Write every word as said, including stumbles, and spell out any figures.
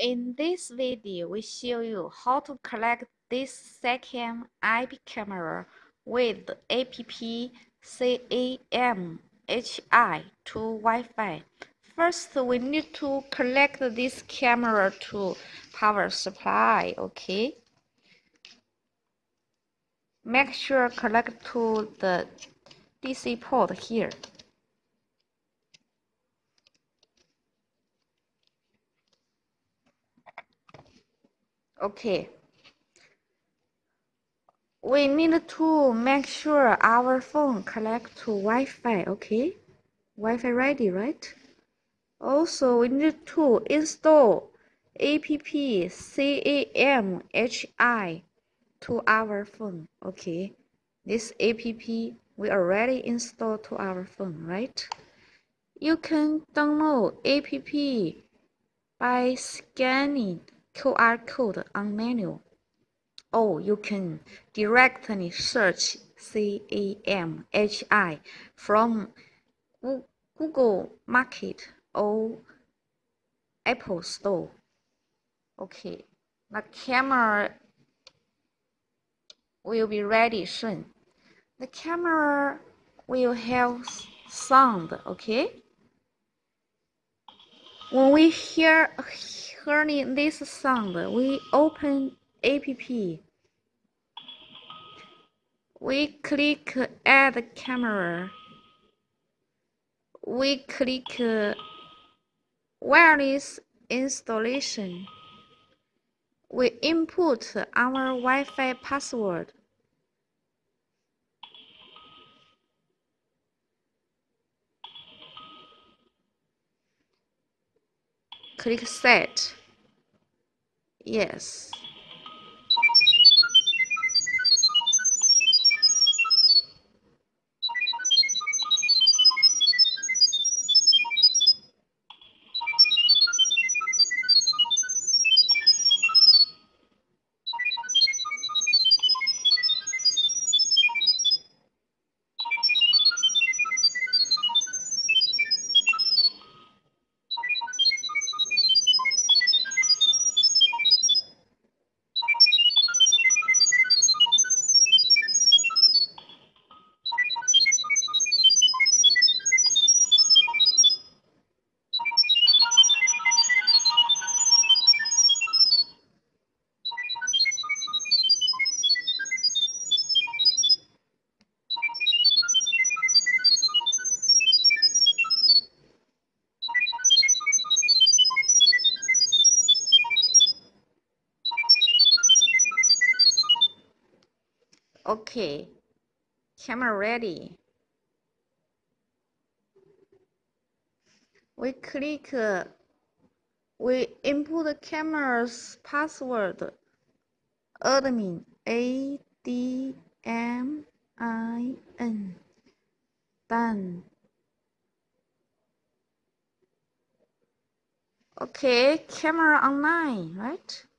In this video, we show you how to collect this second I P camera with the app CAMHI to Wi-Fi. First, we need to connect this camera to power supply, okay? Make sure connect to the D C port here. Okay, we need to make sure our phone connect to Wi-Fi, okay? Wi-Fi ready, right? Also, we need to install app CAMHI to our phone, okay? This app we already installed to our phone, right? You can download app by scanning Q R code on menu, or oh, you can directly search CAMHI from Google Market or Apple Store. Okay, the camera will be ready soon. The camera will have sound, okay? When we hear hearing this sound, we open app. We click add camera. We click wireless installation. We input our Wi-Fi password. Click set. Yes. Okay, camera ready. We click, uh, we input the camera's password, admin, A D M I N, done. Okay, camera online, right?